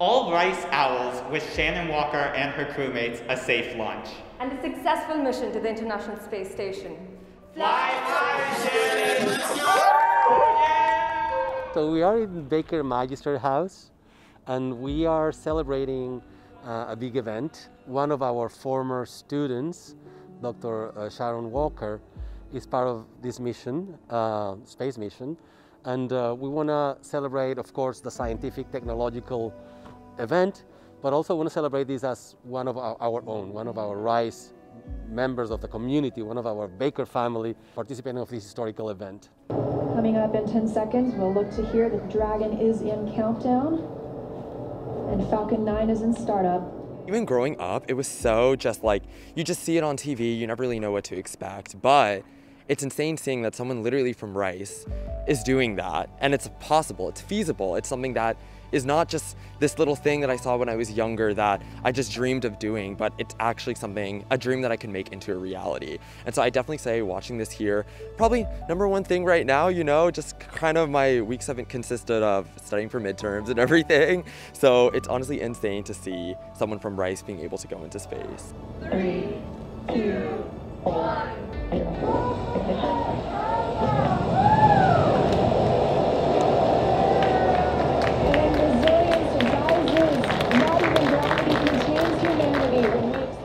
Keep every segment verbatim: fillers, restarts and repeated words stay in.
All Rice Owls wish Shannon Walker and her crewmates a safe launch. And a successful mission to the International Space Station. Fly, fly, Shannon! Let's go! So we are in Baker Magister House, and we are celebrating uh, a big event. One of our former students, Doctor Uh, Shannon Walker, is part of this mission, uh, space mission, and uh, we want to celebrate, of course, the scientific, technological event, but also want to celebrate this as one of our, our own, one of our Rice members of the community, one of our Baker family participating of this historical event. Coming up in ten seconds, we'll look to hear that Dragon is in countdown and Falcon nine is in startup. Even growing up, it was so just like, you just see it on T V, you never really know what to expect, but it's insane seeing that someone literally from Rice is doing that, and it's possible, it's feasible, it's something that is not just this little thing that I saw when I was younger that I just dreamed of doing, but it's actually something, a dream that I can make into a reality. And so I definitely say watching this here, probably number one thing right now, you know, just kind of my weeks haven't consisted of studying for midterms and everything. So it's honestly insane to see someone from Rice being able to go into space. Three, two, one.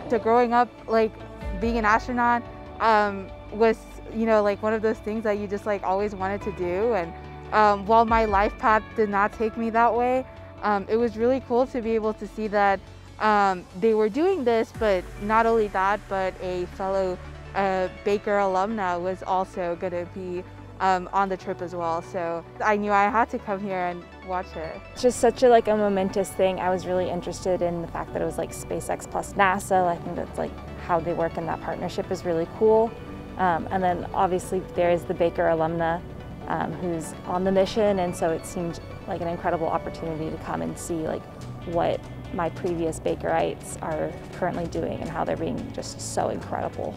So growing up, like being an astronaut um, was, you know, like one of those things that you just like always wanted to do. And um, while my life path did not take me that way, um, it was really cool to be able to see that um, they were doing this, but not only that, but a fellow uh, Baker alumna was also going to be um, on the trip as well. So I knew I had to come here and watch it. It's just such a like a momentous thing. I was really interested in the fact that it was like SpaceX plus NASA. I think that's like how they work, and that partnership is really cool. Um, and then obviously there is the Baker alumna um, who's on the mission, and so it seemed like an incredible opportunity to come and see like what my previous Bakerites are currently doing and how they're being just so incredible.